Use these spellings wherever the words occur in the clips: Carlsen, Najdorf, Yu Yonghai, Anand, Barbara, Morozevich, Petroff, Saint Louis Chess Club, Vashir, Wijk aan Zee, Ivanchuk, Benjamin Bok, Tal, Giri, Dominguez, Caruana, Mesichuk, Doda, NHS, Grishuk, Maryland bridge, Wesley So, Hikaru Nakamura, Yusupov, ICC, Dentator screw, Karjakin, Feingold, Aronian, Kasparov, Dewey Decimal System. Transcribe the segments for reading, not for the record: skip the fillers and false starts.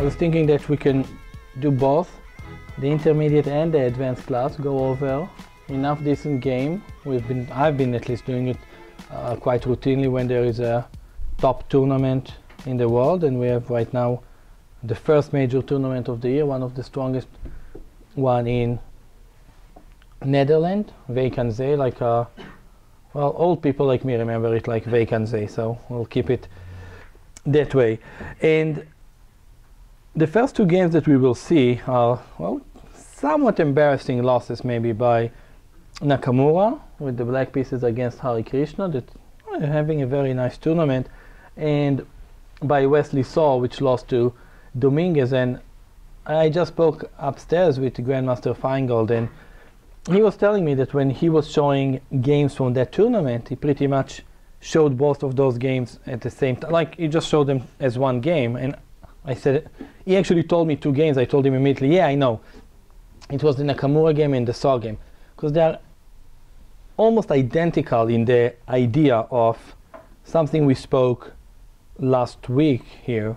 I was thinking that we can do both the intermediate and the advanced class, go over enough decent game. I've been at least doing it quite routinely when there is a top tournament in the world, and we have right now the first major tournament of the year, one of the strongest one in Netherlands, Wijk aan Zee, like well, old people like me remember it like Wijk aan Zee, so we'll keep it that way. And the first two games that we will see are, well, somewhat embarrassing losses maybe by Nakamura with the black pieces against Harikrishna, that are having a very nice tournament, and by Wesley So, which lost to Dominguez. And I just spoke upstairs with Grandmaster Feingold, and he was telling me that when he was showing games from that tournament, he pretty much showed both of those games at the same time, like he just showed them as one game. And I said, he actually told me two games. I told him immediately, yeah, I know, it was the Nakamura game and the So game, because they are almost identical in the idea of something we spoke last week here,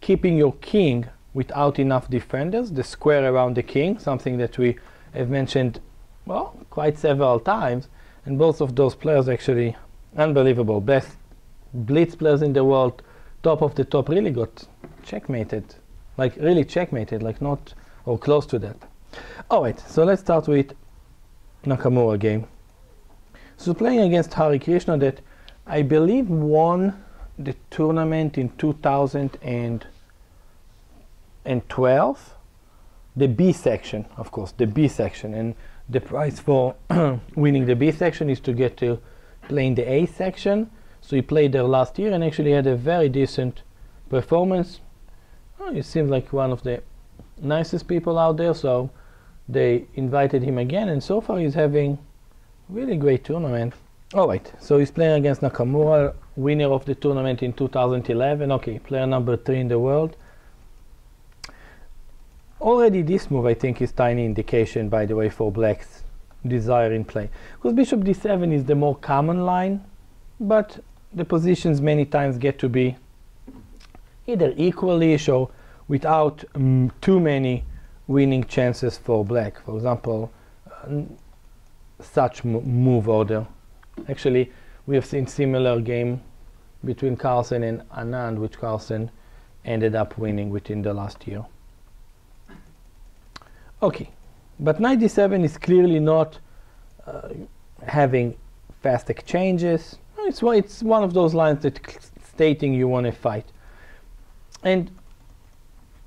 keeping your king without enough defenders, the square around the king, something that we have mentioned, well, quite several times. And both of those players actually unbelievable, best blitz players in the world, top of the top, really got checkmated, like really checkmated, like not or close to that. Alright, so let's start with Nakamura game. So playing against Harikrishna, that I believe won the tournament in 2012, the B section, of course, the B section. And the prize for winning the B section is to get to play in the A section. So he played there last year and actually had a very decent performance. Oh, he seems like one of the nicest people out there, so they invited him again, and so far he's having really great tournament. Alright, so he's playing against Nakamura, winner of the tournament in 2011, okay, player number 3 in the world. Already this move, I think, is tiny indication, by the way, for black's desire in play, because bishop d7 is the more common line, but the positions many times get to be either equal-ish or without too many winning chances for black. For example, such move order. Actually, we have seen similar game between Carlsen and Anand, which Carlsen ended up winning within the last year. Okay, but knight d7 is clearly not having fast exchanges. It's one of those lines that stating you want to fight. And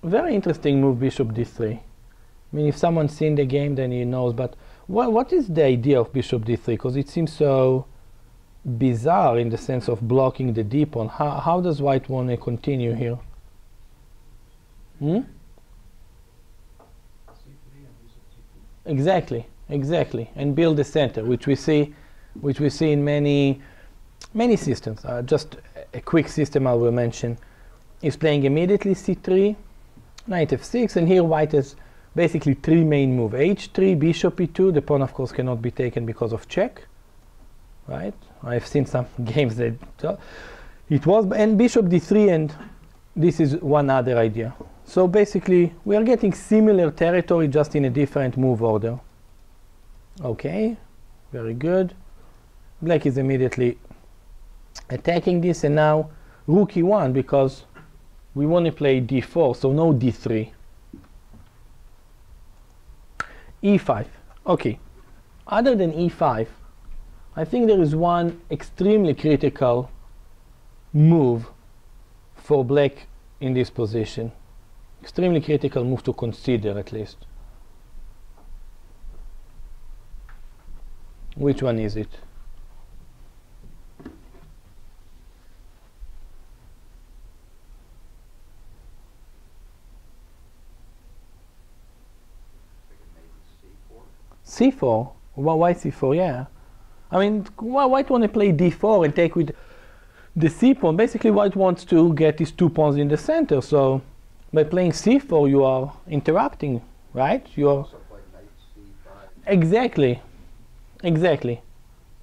very interesting move, bishop d3. I mean, if someone's seen the game, then he knows, but what is the idea of bishop d3? Because it seems so bizarre in the sense of blocking the d pawn. How does white want to continue here? Hmm? Exactly, exactly, and build the center, which we see in many systems. Just a quick system I will mention is playing immediately c3, knight f6, and here white has basically three main moves: h3, bishop e2. The pawn, of course, cannot be taken because of check, right? I've seen some games that it was, and bishop d3, and this is one other idea. So basically, we are getting similar territory, just in a different move order. Okay, very good. Black is immediately attacking this, and now rook e1, because we want to play d4, so no d3. e5. Okay, other than e5, I think there is one extremely critical move for black in this position. Extremely critical move to consider, at least. Which one is it? C4? Why C4? Yeah. I mean, white want to play D4 and take with the C pawn. Basically, white wants to get his two pawns in the center, so by playing c4, you are interrupting, right? You are also play knight c5. Exactly, exactly.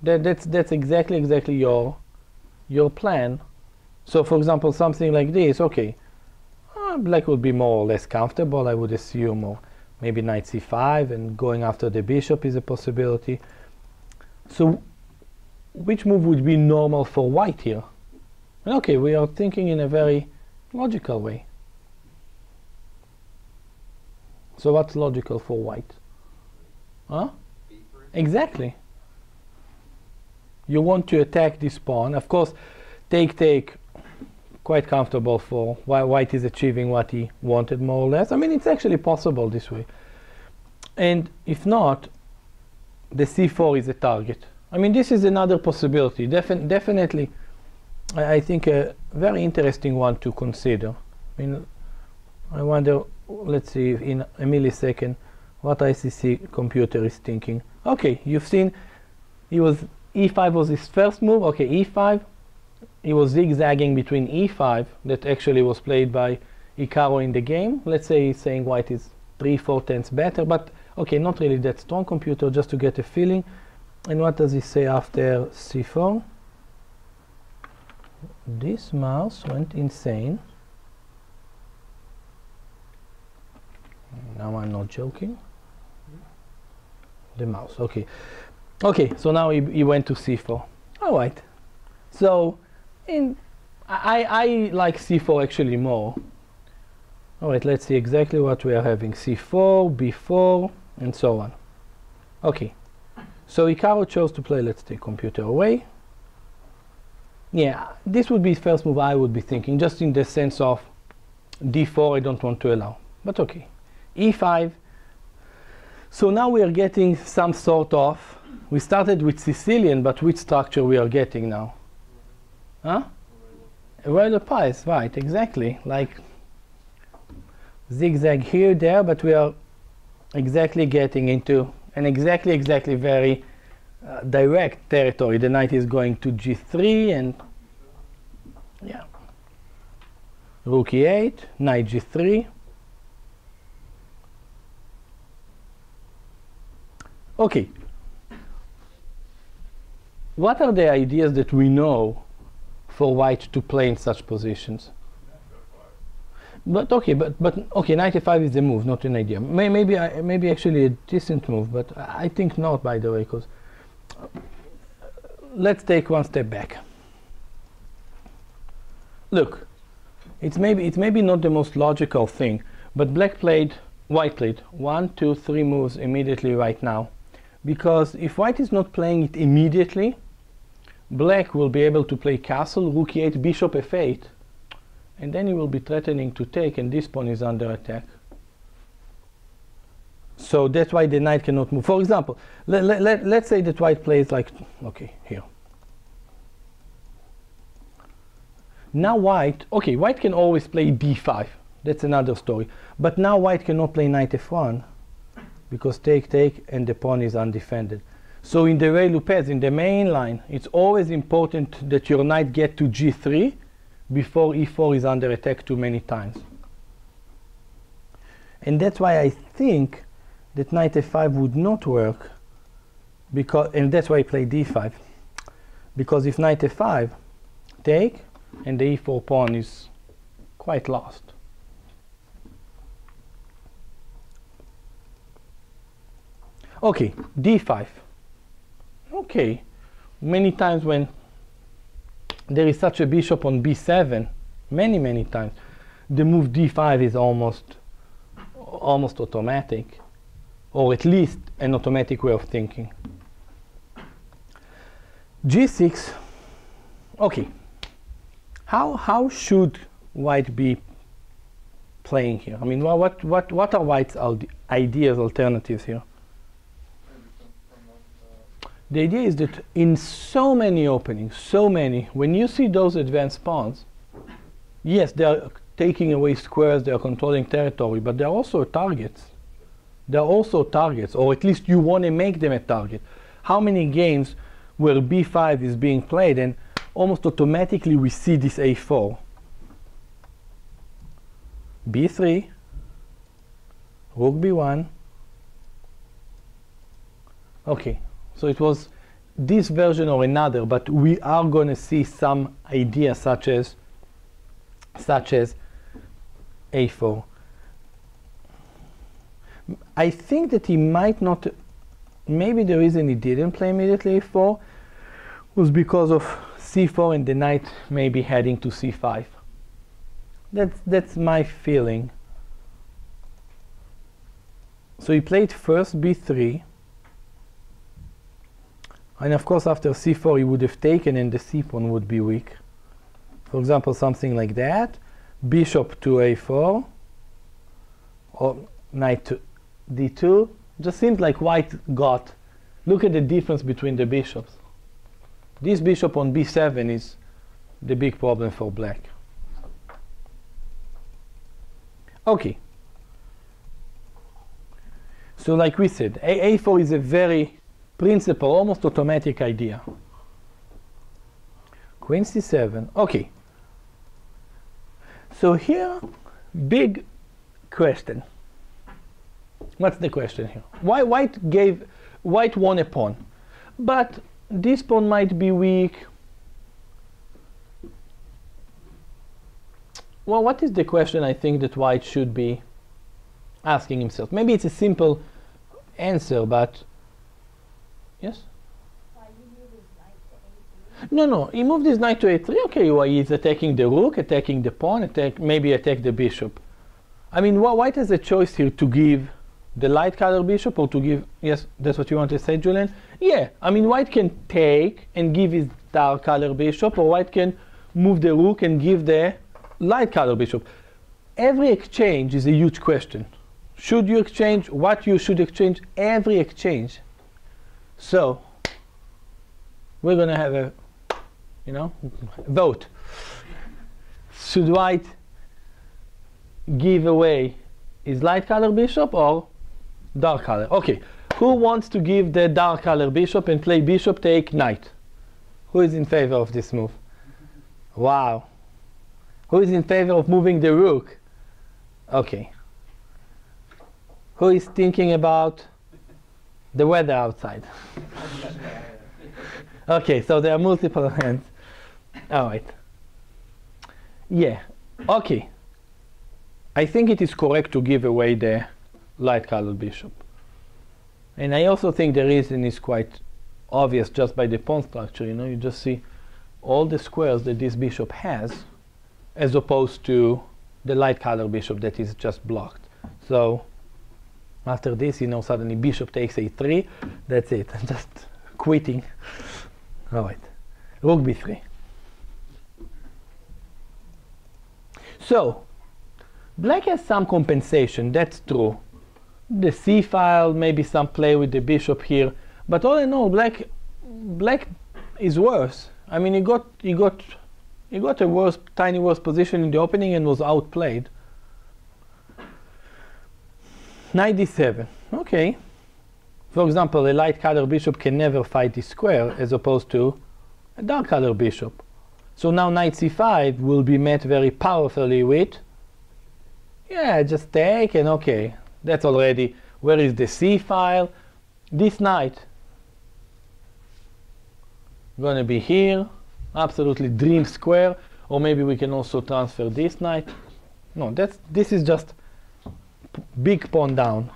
That's exactly your plan. So, for example, something like this. Okay, Black would be more or less comfortable, I would assume, or maybe knight c5, and going after the bishop is a possibility. So which move would be normal for white here? And okay, we are thinking in a very logical way. So what's logical for white? Huh? Exactly. You want to attack this pawn. Of course, take, take, quite comfortable for why white is achieving what he wanted, more or less. I mean, it's actually possible this way. And if not, the c4 is a target. I mean, this is another possibility. Definitely, I think a very interesting one to consider. I mean, I wonder, let's see in a millisecond what ICC computer is thinking. Okay, you've seen he was e5 was his first move. Okay, e5. He was zigzagging between e5, that actually was played by Hikaru in the game. Let's say he's saying white is 3-4 tenths better, but okay, not really that strong computer, just to get a feeling. And what does he say after c4? This mouse went insane. Now I'm not joking. The mouse, okay. Okay, so now he went to c4. All right. So, I like c4 actually more. All right, let's see exactly what we are having. c4, b4, and so on. Okay. So Hikaru chose to play, let's take computer away. Yeah, this would be the first move I would be thinking, just in the sense of d4 I don't want to allow. But okay. e5. So now we are getting some sort of... We started with Sicilian, but which structure we are getting now? Huh? Royal pies, right, exactly. Like zigzag here, there, but we are exactly getting into an exactly very direct territory. The knight is going to g3 and yeah. Rook e8, knight g3. Okay. What are the ideas that we know for white to play in such positions? But okay, knight e5 is the move, not an idea. Maybe actually a decent move, but I think not, by the way, because let's take one step back. Look, it's maybe not the most logical thing, but black played, white played 1, 2, 3 moves immediately right now, because if white is not playing it immediately, black will be able to play castle, rook e8, bishop f8, and then he will be threatening to take, and this pawn is under attack. So that's why the knight cannot move. For example, let's say that white plays like, okay, here. Now white, okay, white can always play b5, that's another story. But now white cannot play knight f1, because take, take, and the pawn is undefended. So in the rey Lupez, in the main line, it's always important that your knight get to g3 before e4 is under attack too many times. And that's why I think that knight f5 would not work, because, and that's why I play d5. Because if knight f5, take, and the e4 pawn is quite lost. Okay, d5. Okay, many times when there is such a bishop on b7, many times, the move d5 is almost automatic, or at least an automatic way of thinking. g6. Okay, how should white be playing here? I mean, what are white's ideas, alternatives here? The idea is that in so many openings, when you see those advanced pawns, yes, they are taking away squares, they are controlling territory, but they are also targets. They are also targets, or at least you want to make them a target. How many games where b5 is being played and almost automatically we see this a4? b3, rook b1. Okay. So it was this version or another, but we are going to see some ideas such as a4. I think that he might not, maybe the reason he didn't play immediately a4 was because of c4 and the knight maybe heading to c5. That's my feeling. So he played first b3, and of course after c4 he would have taken and the c pawn would be weak. For example, something like that, bishop to a4, or knight to d2. Just seems like White got, look at the difference between the bishops. This bishop on b7 is the big problem for Black. Okay, so like we said, a4 is a very principal, almost automatic idea. Queen c7, okay. So here, big question. What's the question here? Why White won a pawn, but this pawn might be weak. Well, what is the question I think that White should be asking himself? Maybe it's a simple answer, but yes? Why did he move his knight to a3? No, he moved his knight to a3. Okay, well, he's attacking the rook, attacking the pawn, maybe attack the bishop. I mean, White has a choice here to give the light color bishop or to give, yes, that's what you want to say, Julian? Yeah, I mean, White can take and give his dark color bishop, or White can move the rook and give the light color bishop. Every exchange is a huge question. Should you exchange? What you should exchange? Every exchange. So we're gonna have a, you know, vote. Should White give away his light color bishop or dark color? Okay, who wants to give the dark color bishop and play bishop take knight? Who is in favor of this move? Wow. Who is in favor of moving the rook? Okay. Who is thinking about the weather outside? Okay, so there are multiple hands. All right. Yeah, okay. I think it is correct to give away the light-colored bishop. And I also think the reason is quite obvious just by the pawn structure. You know, you just see all the squares that this bishop has as opposed to the light-colored bishop that is just blocked. So after this, you know, suddenly bishop takes a3. That's it. I'm just quitting. All right. Rook b3. So Black has some compensation, that's true. The c-file, maybe some play with the bishop here, but all in all, Black is worse. I mean, he got a worse, tiny worse position in the opening and was outplayed. Knight d7, okay. For example, a light color bishop can never fight the square as opposed to a dark color bishop. So now knight c5 will be met very powerfully with, yeah, just take and okay. That's already, where is the C file? This knight gonna be here, absolutely dream square. Or maybe we can also transfer this knight. No, this is just big pawn down.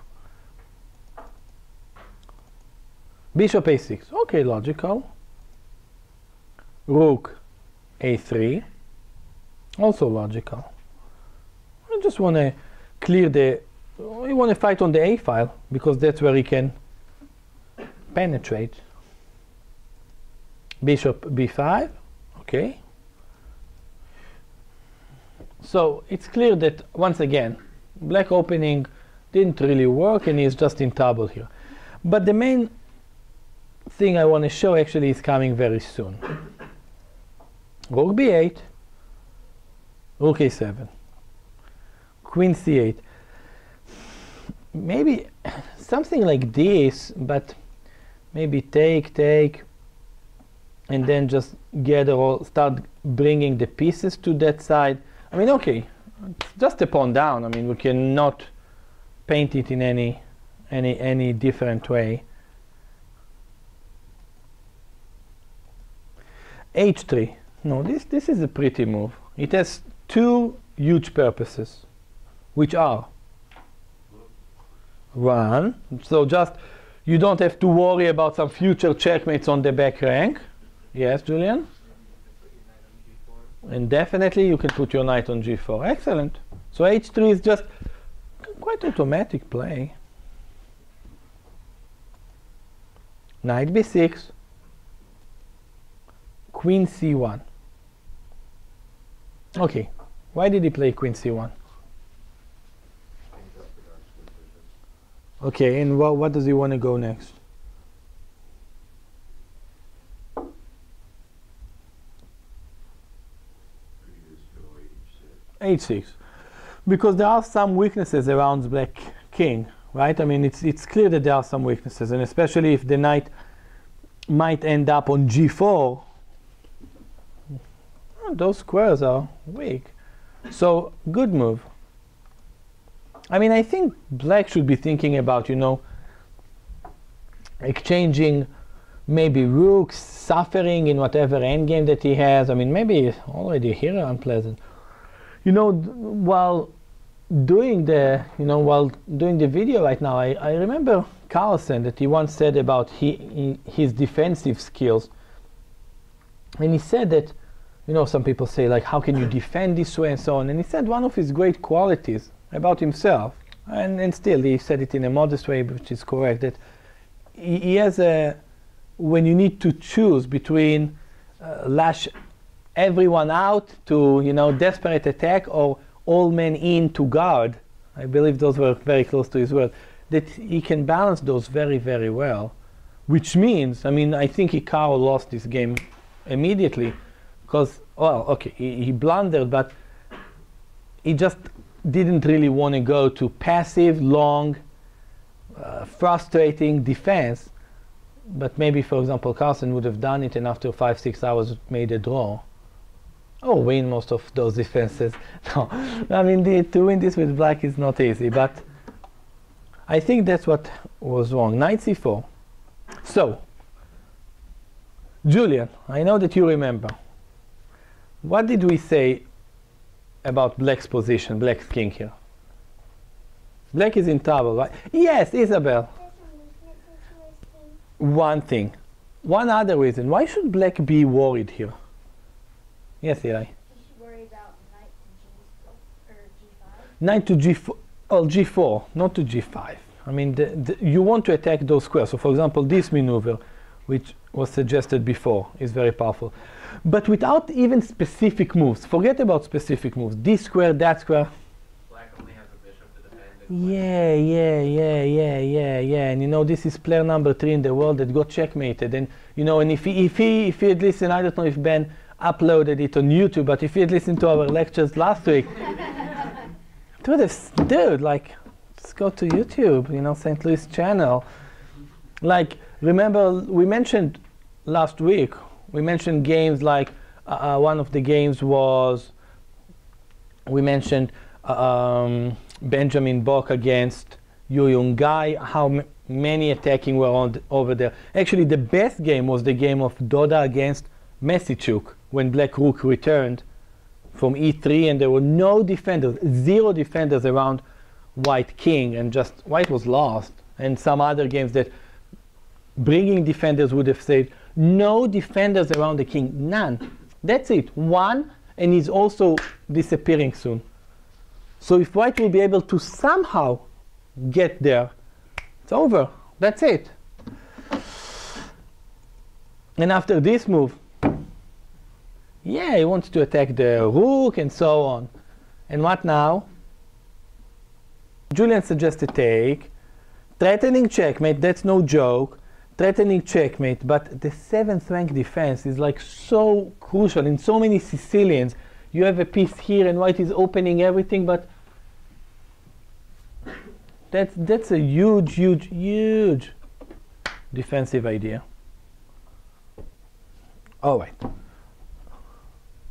Bishop a6, okay, logical. Rook a3, also logical. I just want to clear the, you want to fight on the A file because that's where he can penetrate. Bishop b5, okay. So it's clear that once again Black opening didn't really work and he's just in trouble here. But the main thing I want to show actually is coming very soon. Rook b8, Rook a7. Queen c8, maybe something like this, but maybe take, and then just gather all, start bringing the pieces to that side. I mean, okay, it's just a pawn down. I mean, we cannot paint it in any different way. h3. No, this is a pretty move. It has two huge purposes. which are one. So just, you don't have to worry about some future checkmates on the back rank. Yes, Julian? And definitely you can put your knight on g4. Excellent. So h3 is just quite automatic play. Knight b6. Queen c1. Okay. Why did he play queen c1? Okay, and what does he want to go next? h6, because there are some weaknesses around black king, right? I mean, it's clear that there are some weaknesses, and especially if the knight might end up on g4, those squares are weak. So good move. I mean, I think black should be thinking about, you know, exchanging maybe rooks, suffering in whatever endgame that he has. I mean, maybe already here unpleasant. You know, while doing the video right now, I remember Carlsen, that he once said about his defensive skills, and he said that, you know, some people say like, how can you defend this way and so on, and he said one of his great qualities about himself, and still he said it in a modest way, which is correct, that he has a, when you need to choose between lash everyone out to, you know, desperate attack, or all men in to guard, I believe those were very close to his word, that he can balance those very, very well. Which means, I mean, I think Hikaru lost this game immediately, because, well, okay, he blundered, but he just didn't really want to go to passive, long, frustrating defense. But maybe, for example, Carlsen would have done it, and after 5-6 hours made a draw. Oh, win most of those defenses. No, I mean, to win this with black is not easy, but I think that's what was wrong. Knight c4. So, Julian, I know that you remember. What did we say about black's position, black's king here? Black is in trouble, right? Yes, Isabel. One thing. One other reason. Why should black be worried here? Yes, Eli? He should worry about knight to g4, or g4, not to g5. I mean, you want to attack those squares. So, for example, this maneuver, which was suggested before, is very powerful. But without even specific moves, forget about specific moves. This square, that square. Black only has a bishop to defend. Yeah. And you know, this is player number 3 in the world that got checkmated. And you know, and if he had listened, I don't know if Ben uploaded it on YouTube, but if he had listened to our lectures last week, dude, like, let's go to YouTube, you know, St. Louis channel. Like, remember we mentioned last week, we mentioned games like one of the games was, we mentioned Benjamin Bok against Yu Yonghai, how many attacking were on over there. Actually, the best game was the game of Doda against Mesichuk, when black rook returned from e3 and there were no defenders, 0 defenders around white king, and just white was lost. And some other games that bringing defenders would have saved. No defenders around the king, none. That's it, one, and he's also disappearing soon. So if white will be able to somehow get there, it's over, that's it. And after this move, yeah, he wants to attack the rook and so on. And what now? Julian suggests a take. Threatening checkmate, that's no joke. Threatening checkmate, but the 7th rank defense is like so crucial in so many Sicilians. You have a piece here and white is opening everything, but that's a huge, huge, huge defensive idea. All right.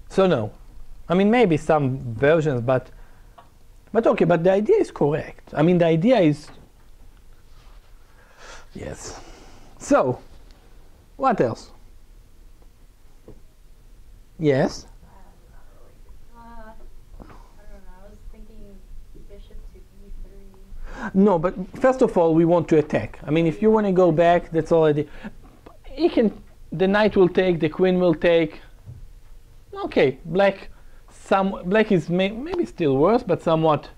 So no, I mean, maybe some versions, but okay, but the idea is correct. I mean, the idea is, yes. So, what else? Yes? I don't know, I was thinking bishop No, but first of all, we want to attack. I mean, if you want to go back, that's already... He can... The knight will take, the queen will take. Okay, black... Black is maybe still worse, but somewhat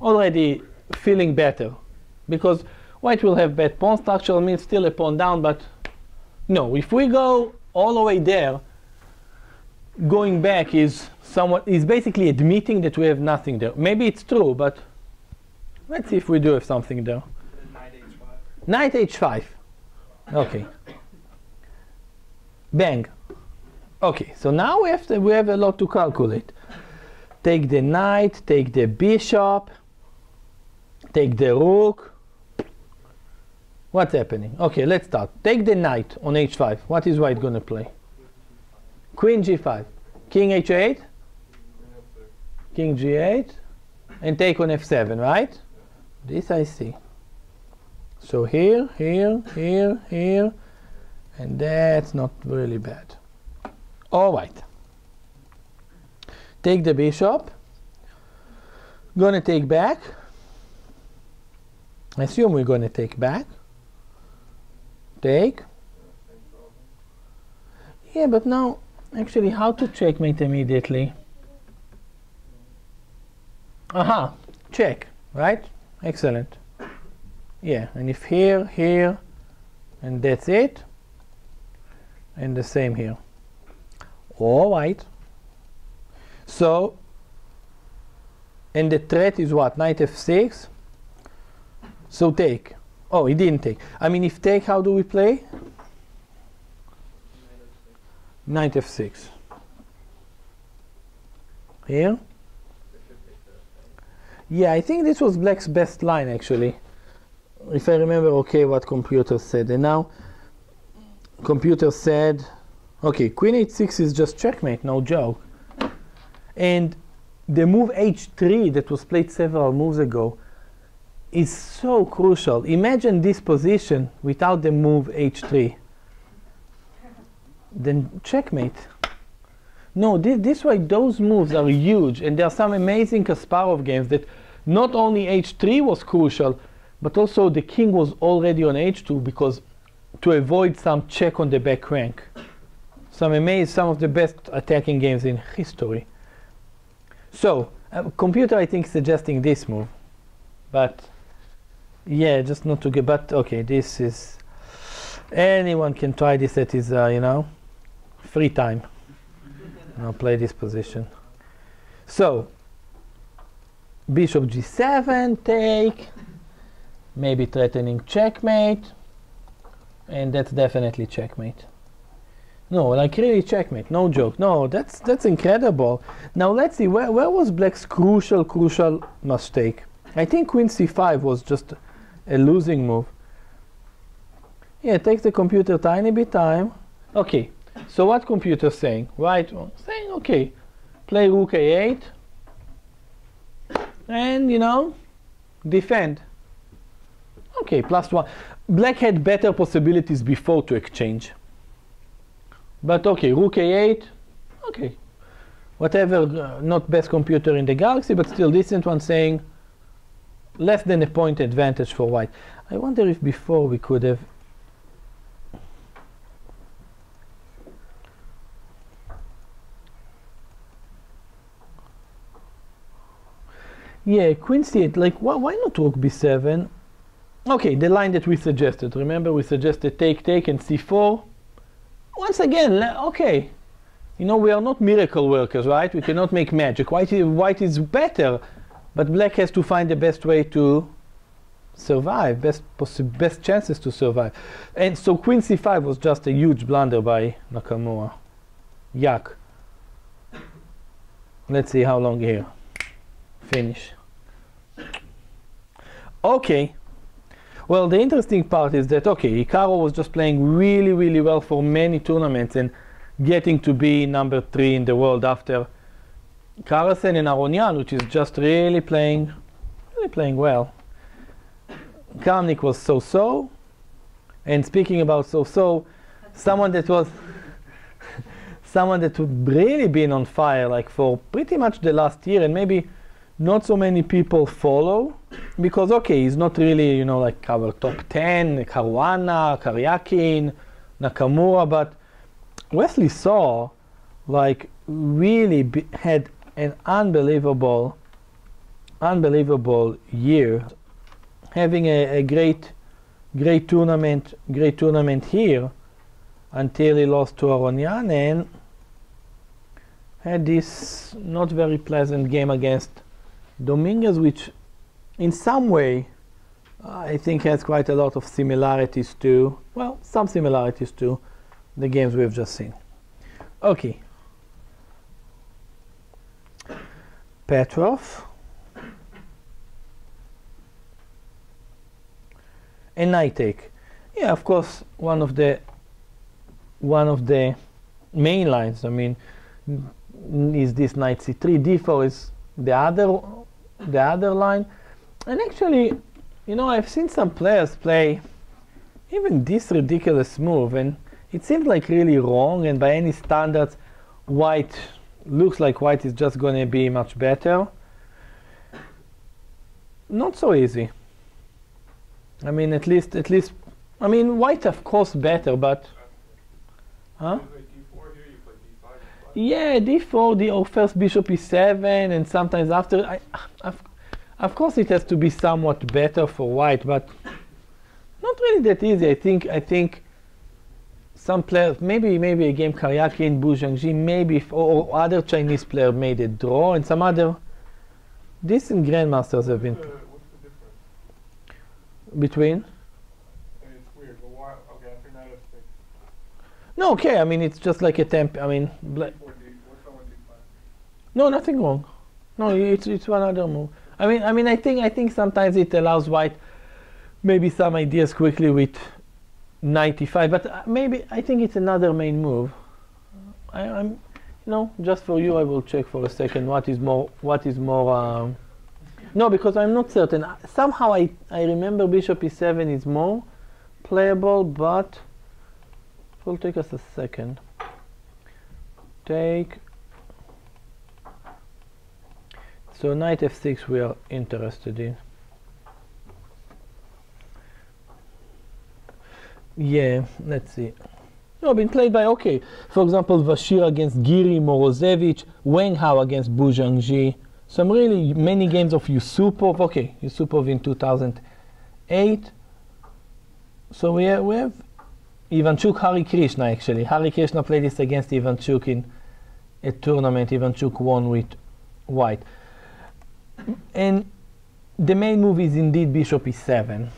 already feeling better. Because white will have bad pawn structure, means still a pawn down, but... No, if we go all the way there, going back is somewhat... is basically admitting that we have nothing there. Maybe it's true, but... Let's see if we do have something there. Knight h5. Okay. Bang. Okay, so now we have a lot to calculate. Take the knight, take the bishop, take the rook. What's happening? Okay, let's start. Take the knight on h5. What is white gonna play? Queen g5. King h8. King g8. And take on f7, right? This I see. So here, here, here, here, and that's not really bad. All right. Take the bishop. Gonna take back. I assume we're gonna take back. Take. Yeah, but now, actually, how to checkmate immediately? Aha, check, right? Excellent. Yeah, and if here, here, and that's it. And the same here. All right. So, and the threat is what? Knight f6. So take. Oh, he didn't take. I mean, if take, how do we play? Knight f6. Here. Yeah, I think this was black's best line, actually. If I remember, okay, what computer said. And now, computer said... Okay, queen h6 is just checkmate, no joke. And the move h3 that was played several moves ago is so crucial. Imagine this position without the move h3. Then checkmate. No, this way those moves are huge, and there are some amazing Kasparov games that not only h3 was crucial, but also the king was already on h2 because to avoid some check on the back rank. Some of the best attacking games in history. So, computer I think suggesting this move, but yeah, just not to get. But okay, this is anyone can try this at his you know, free time. Now play this position. So, bishop g7 take, maybe threatening checkmate, and that's definitely checkmate. No, like really checkmate, no joke. No, that's incredible. Now let's see, where was black's crucial mistake? I think queen c5 was just a losing move. Yeah, it takes the computer tiny bit time. Okay, so what computer saying? Right, saying okay, play rook a8 and, you know, defend. Okay, +1. Black had better possibilities before to exchange. But okay, rook a8, okay. Whatever, not best computer in the galaxy, but still decent one saying less than a point advantage for white. I wonder if before we could have... Yeah, queen c8, like why not rook b7? Okay, the line that we suggested. Remember we suggested take and c4. Once again, okay, you know, we are not miracle workers, right? We cannot make magic. White is better, but black has to find the best way to survive, best chances to survive. And so queen c5 was just a huge blunder by Nakamura. Yuck. Let's see how long here. Finish. Okay. Well, the interesting part is that, okay, Hikaru was just playing really, really well for many tournaments and getting to be number 3 in the world after Carlsen and Aronian, which is just really playing well. Kramnik was so-so, and speaking about so-so, someone that was someone that would really been on fire like for pretty much the last year, and maybe not so many people follow, because okay, he's not really, you know, like our top 10, Caruana, Karjakin, Nakamura, but Wesley So, like, really had an unbelievable year, having a great tournament here, until he lost to Aronian and had this not very pleasant game against Dominguez, which in some way I think has quite a lot of similarities to, well, some similarities to the games we've just seen. Okay, Petroff, a knight take. Yeah, of course, one of the main lines, I mean, is this knight c3, d4 is the other line. And actually, you know, I've seen some players play even this ridiculous move, and it seems like really wrong, and by any standards, white looks like white is just going to be much better. Not so easy. I mean, at least, I mean, white of course better, but huh? Yeah, d4, d0, first bishop e7, and sometimes after. Of course, it has to be somewhat better for white, but not really that easy. I think some players, maybe a game Karjakin, Bujangji, maybe or other Chinese player made a draw, and some other decent grandmasters have been. Between? I mean, it's weird, but why? Okay, after knight f6. No, okay, I mean, it's just like a temp, I mean... No, nothing wrong. No, it's one other move. I mean, I think sometimes it allows white maybe some ideas quickly with knight e5, but maybe, I think it's another main move. I'm, you know, just for you, I will check for a second what is more, no, because I'm not certain. Somehow I remember bishop e7 is more playable, but it will take us a second. So knight f6 we are interested in. Yeah, let's see. No, been played by, okay, for example, Vashir against Giri, Morozevich, Wang Hao against Bujangji. Some really many games of Yusupov. Okay, Yusupov in 2008. So we have Ivanchuk, Harikrishna actually. Harikrishna played this against Ivanchuk in a tournament. Ivanchuk won with white. And the main move is indeed bishop e7.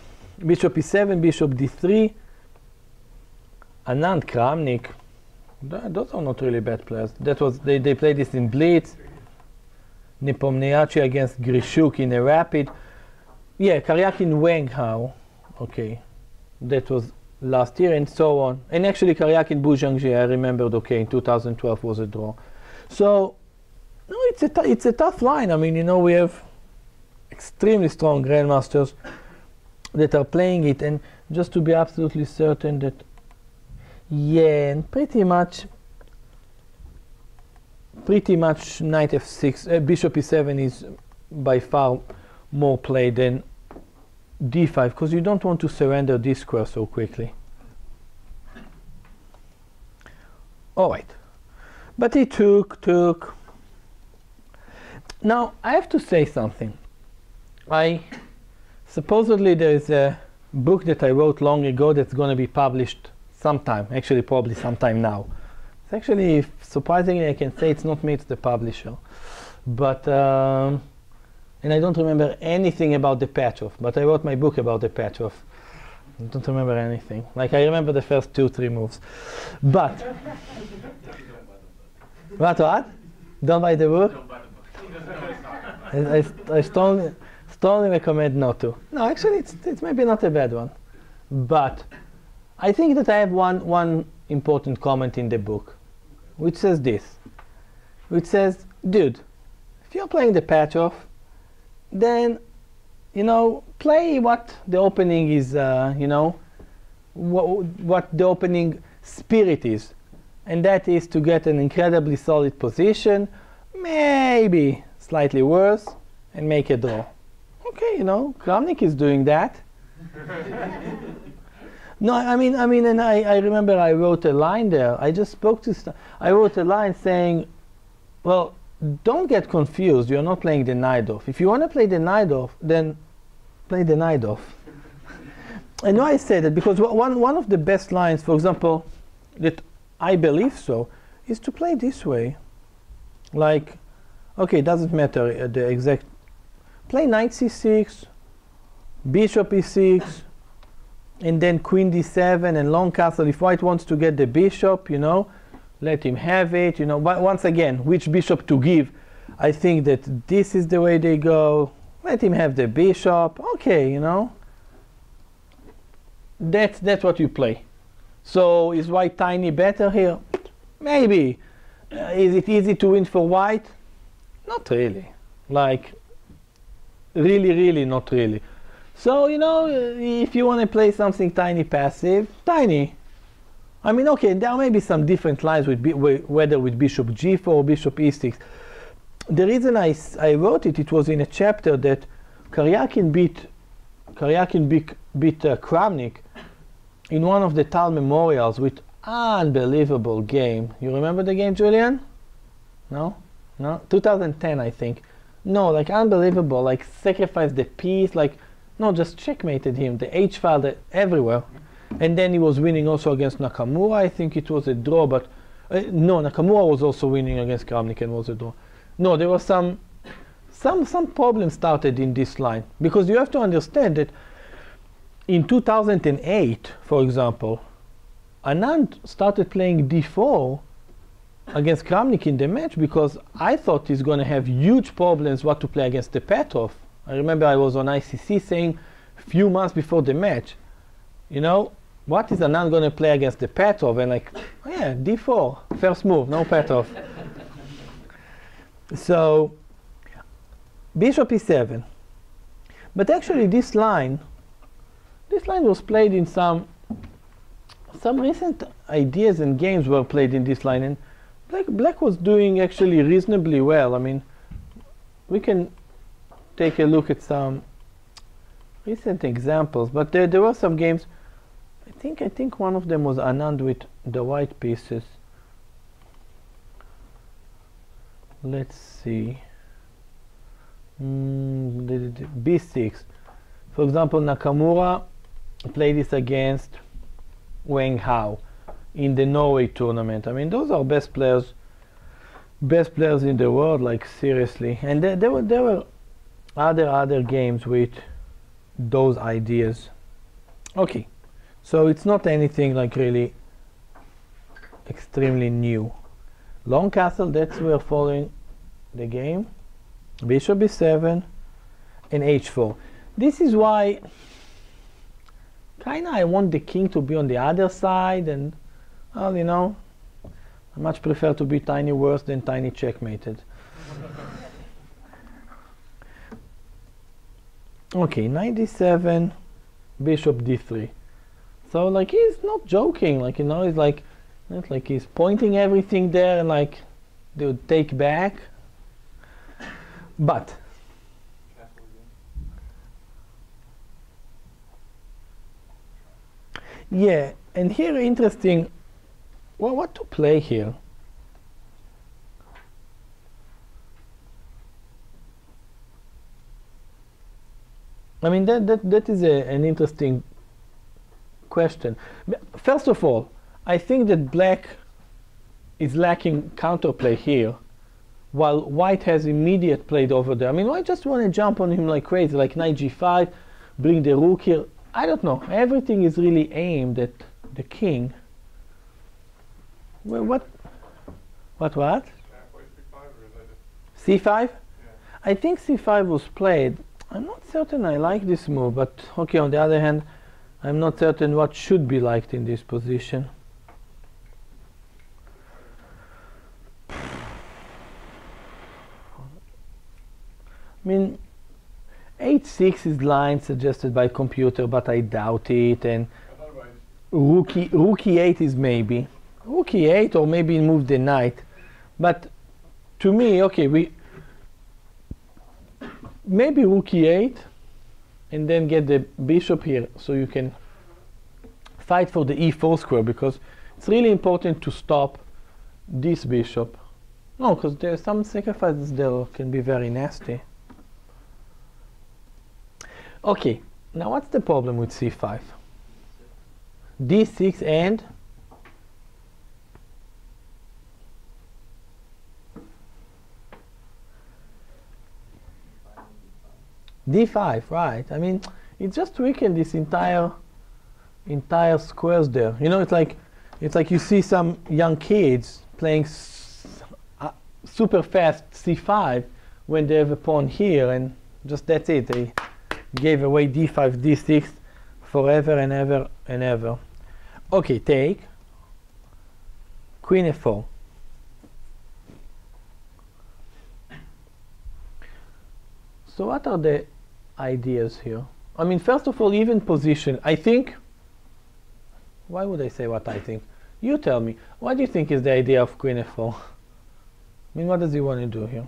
Bishop e7, bishop d3. Anand, Kramnik. Those are not really bad players. That was they played this in blitz. Nepomniatchi against Grishuk in a rapid. Yeah, Karjakin, Wang Hao. Okay, that was last year, and so on. And actually Karjakin, Bujangji, I remembered, okay, in 2012 was a draw. So, no, it's a tough line. I mean, you know, we have extremely strong grandmasters that are playing it, and just to be absolutely certain that, yeah, and pretty much knight f6, bishop e7 is by far more played than d5, because you don't want to surrender this square so quickly. All right, but he took. Now I have to say something. I supposedly, there is a book that I wrote long ago that's going to be published sometime, actually probably sometime now. It's actually, surprisingly, I can say it's not me, it's the publisher. But, and I don't remember anything about the Petroff, but I wrote my book about the Petroff. I don't remember anything. Like, I remember the first 2-3 moves. But, what? Don't buy the book? Don't buy the book. I strongly recommend not to. No, actually, it's maybe not a bad one. But, I think that I have one important comment in the book, which says this, which says, dude, if you're playing the Petroff, then, you know, play what the opening is, you know, what the opening spirit is, and that is to get an incredibly solid position, maybe slightly worse, and make a draw. Okay, you know, Kramnik is doing that. No, I mean, and I remember I wrote a line there. I just spoke to, I wrote a line saying, well, don't get confused. You're not playing the Najdorf. If you want to play the Najdorf, then play the Najdorf. And why I say that? Because one of the best lines, for example, that I believe so, is to play this way. Like, okay, it doesn't matter the exact. Play knight c6, bishop e6, and then queen d7 and long castle. If white wants to get the bishop, you know, let him have it. You know, but once again, which bishop to give? I think that this is the way they go. Let him have the bishop. Okay, you know. That's what you play. So is white tiny better here? Maybe. Is it easy to win for white? Not really. Like, really, really not really. So, you know, if you want to play something tiny passive, tiny. I mean, okay, there may be some different lines, with whether with bishop g4 or bishop e6. The reason I wrote it, it was in a chapter that Karjakin beat Kramnik in one of the Tal memorials with unbelievable game. You remember the game, Julian? No? No? 2010, I think. No, like unbelievable, like sacrificed the piece, like... No, just checkmated him, the h-file everywhere. And then he was winning also against Nakamura. I think it was a draw, but... no, Nakamura was also winning against Kramnik and was a draw. No, there was some problem started in this line. Because you have to understand that in 2008, for example, Anand started playing d4 against Kramnik in the match because I thought he's going to have huge problems what to play against the Petroff. I remember I was on ICC saying a few months before the match, you know, what is Anand going to play against the Petroff? And like, oh yeah, d4, first move, no Petroff. So, bishop e7. But actually this line was played in some recent ideas and games were played in this line, and black was doing actually reasonably well. I mean, we can take a look at some recent examples, but there were some games. I think one of them was Anand with the white pieces. Let's see. B6. For example, Nakamura played this against Wang Hao in the Norway tournament. I mean, those are best players in the world, like seriously. And there were other games with those ideas. Okay, so it's not anything like really extremely new. Long castle, that's we're following the game. Bishop b7 and h4. This is why kinda I want the king to be on the other side, and well, you know, I much prefer to be tiny worse than tiny checkmated. Okay, knight d7, bishop d3. So like he's not joking, like, you know, he's like not like he's pointing everything there and like they would take back. But yeah, and here interesting, well, what to play here? I mean, that is an interesting question. First of all, I think that black is lacking counterplay here, while white has immediate played over there. I mean, white just want to jump on him like crazy, like knight g5, bring the rook here. I don't know. Everything is really aimed at the king. Well, what? C5? Yeah. I think c5 was played. I'm not certain I like this move, but okay, on the other hand, I'm not certain what should be liked in this position. I mean, h6 is line suggested by computer, but I doubt it, and rook e8 is maybe. Rook e8 or maybe move the knight. But to me, okay, maybe Rook e8 and then get the bishop here, so you can fight for the e4 square, because it's really important to stop this bishop. No, because there are some sacrifices there can be very nasty. Okay, now what's the problem with c5? d6 and d5, right? I mean, it just weakened this entire squares there. You know, it's like you see some young kids playing super fast c5 when they have a pawn here, and just that's it. They gave away d5, d6 forever and ever and ever. Okay, take queen f4. So what are the ideas here? I mean, first of all, even position. I think, why would I say what I think? You tell me. What do you think is the idea of queen f4? I mean, what does he want to do here?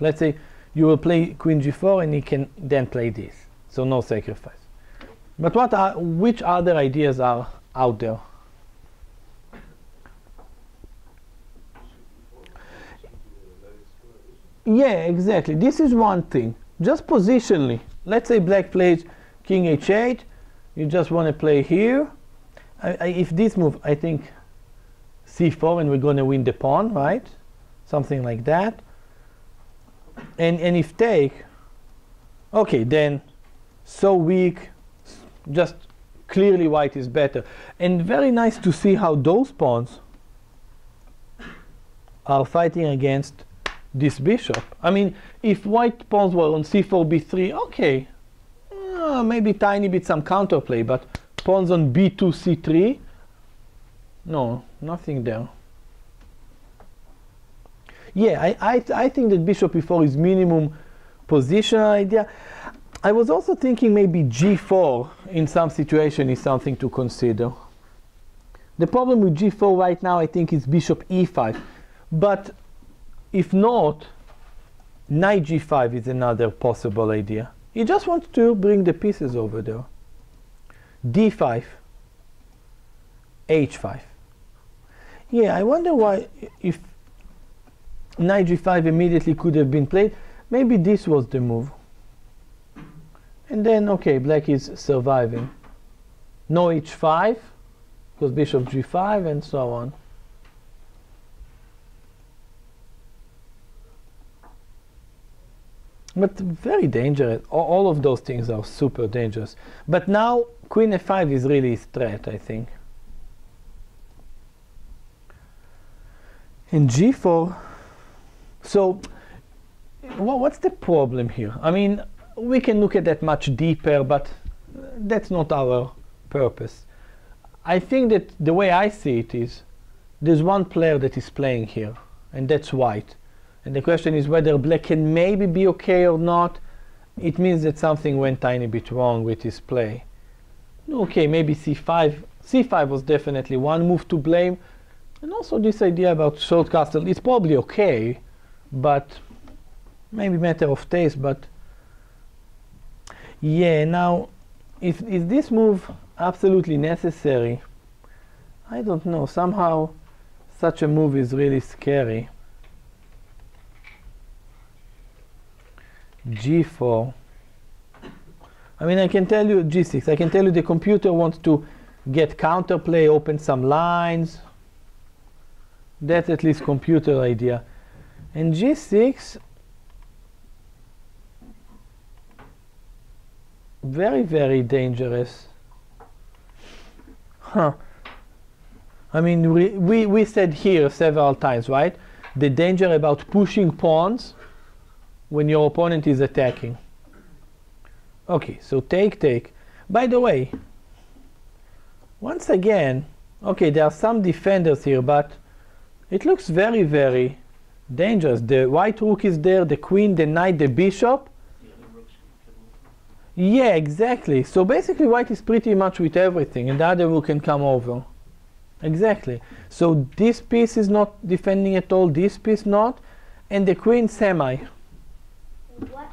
Let's say you will play queen g4 and he can then play this. So no sacrifice. But which other ideas are out there? Yeah, exactly. This is one thing. Just positionally. Let's say black plays king h8. You just want to play here. If this move, I think c4 and we're going to win the pawn, right? Something like that. And if take, okay, then so weak, just clearly white is better. And very nice to see how those pawns are fighting against this bishop. I mean, if white pawns were on c4, b3, okay, maybe tiny bit some counterplay, but pawns on b2, c3, no, nothing there. Yeah, I think that bishop e4 is minimum positional idea. I was also thinking maybe g4 in some situation is something to consider. The problem with g4 right now, I think, is bishop e5. But if not, knight g5 is another possible idea. He just wants to bring the pieces over there. d5, h5. Yeah, I wonder why if knight g5 immediately could have been played. Maybe this was the move. And then, okay, black is surviving. No h5, because bishop g5 and so on. But very dangerous. All of those things are super dangerous. But now, queen f5 is really a threat, I think. And g4... So, what's the problem here? I mean, we can look at that much deeper, but that's not our purpose. I think that the way I see it is, there's one player that is playing here, and that's white. And the question is whether black can maybe be okay or not. It means that something went tiny bit wrong with his play. Okay, maybe c5. c5 was definitely one move to blame. And also this idea about short castle is probably okay, but maybe matter of taste. But yeah, now is this move absolutely necessary? I don't know, somehow such a move is really scary. g4, I mean, I can tell you g6, I can tell you the computer wants to get counterplay, open some lines. That's at least computer idea. And g6, very, very dangerous. Huh. I mean, we said here several times, right? The danger about pushing pawns when your opponent is attacking. Okay, so take, take. By the way, once again, okay, there are some defenders here, but it looks very, very dangerous. The white rook is there, the queen, the knight, the bishop. Yeah, exactly. So basically white is pretty much with everything, and the other rook can come over. Exactly. So this piece is not defending at all, this piece not, and the queen semi. Black's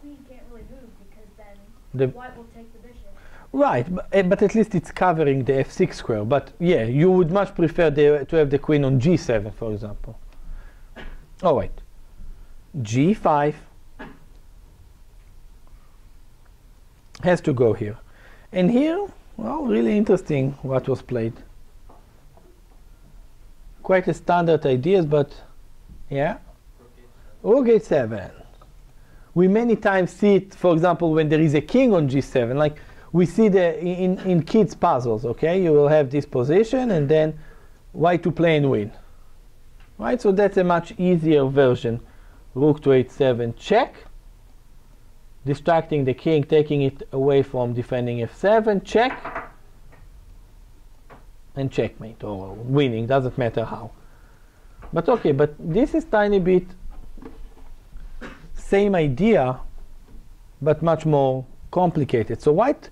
queen can't really move, because then the white will take the bishop. Right, but at least it's covering the f6 square. But yeah, you would much prefer to have the queen on g7, for example. All right. g5. Has to go here. And here, well, really interesting what was played. Quite a standard ideas, but yeah. Rook h7. We many times see it, for example, when there is a king on g7, like we see the in kids' puzzles, okay? You will have this position and then white to play and win. Right? So that's a much easier version. Rook to h7 check. Distracting the king, taking it away from defending f7, check, and checkmate, or winning, doesn't matter how. But okay, but this is tiny bit same idea, but much more complicated. So white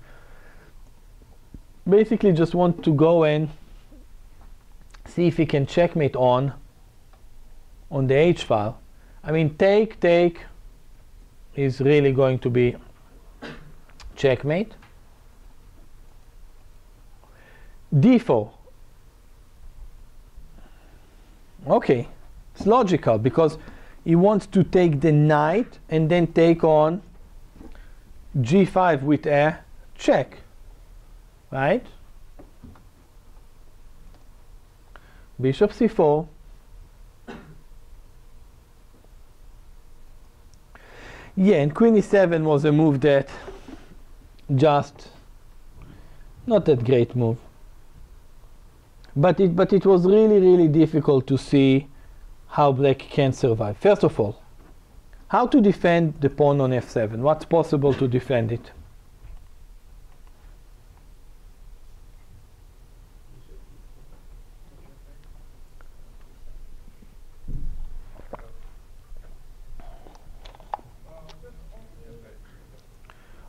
basically just want to go and see if he can checkmate on the H file. I mean, take is really going to be checkmate. D4. Okay, it's logical because he wants to take the knight and then take on G5 with a check, right? Bishop C4. Yeah, and Queen E7 was a move that just not that great move, but it was really difficult to see how black can survive. First of all, how to defend the pawn on F7? What's possible to defend it?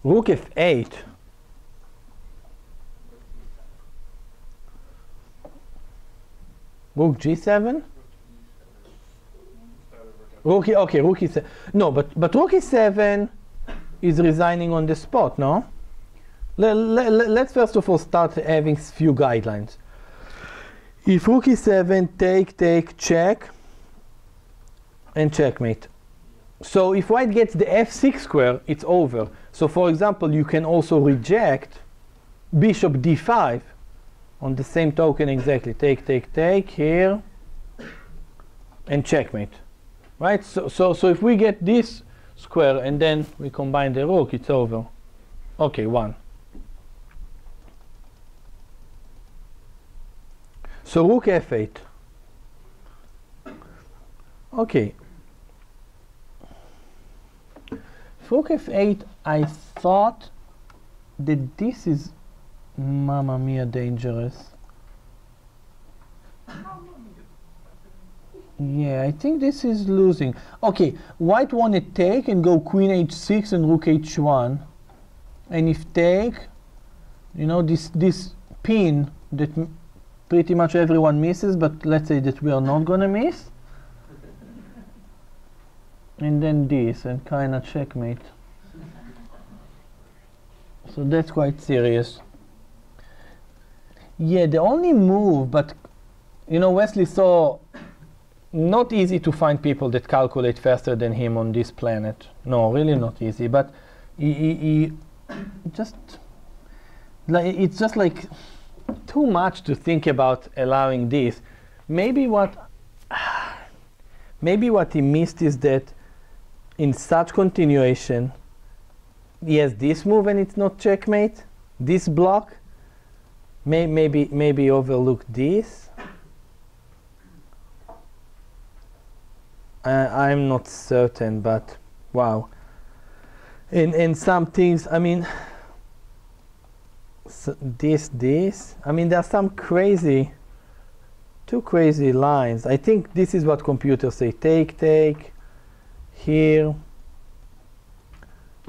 Rook f8. Rook g7? Rook, okay, rook e7. No, but rook e7 is resigning on the spot, no? Let's first of all start having few guidelines. If rook e7, take, check, and checkmate. So if white gets the f6 square, it's over. So for example, you can also reject bishop d5 on the same token exactly. Take here and checkmate. Right? So if we get this square and then we combine the rook, it's over. Okay, one. So rook f8. Okay. Rook f8, I thought that this is mamma mia dangerous. Yeah, I think this is losing. Okay, white wanna take and go queen h6 and rook h1, and if take, you know, this pin that pretty much everyone misses, but let's say that we are not gonna miss. And then this, and kind of checkmate. So that's quite serious. Yeah, the only move, but you know, Wesley So, not easy to find people that calculate faster than him on this planet. No, really not easy, but he just, like, it's just like too much to think about allowing this. Maybe what he missed is that in such continuation, he has this move and it's not checkmate, this block, maybe overlook this. I'm not certain, but wow. And some things, I mean, so this, I mean, there are some crazy, two crazy lines. I think this is what computers say, take here,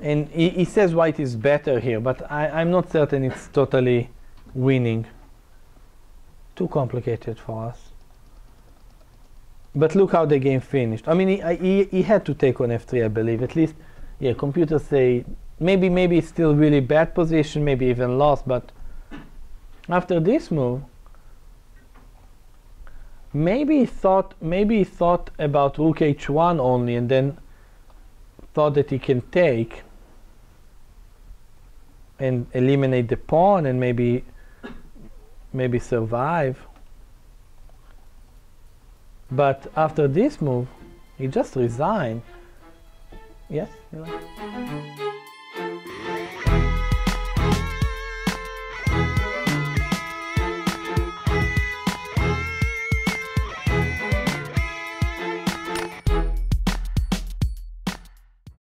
And he says white is better here, but I'm not certain it's totally winning. Too complicated for us. But look how the game finished. I mean, he had to take on f3, I believe. At least, yeah, computers say maybe it's still really bad position, maybe even lost. But after this move, maybe he thought about rook h1 only, and then thought that he can take and eliminate the pawn and maybe survive. But after this move, he just resigned. Yes?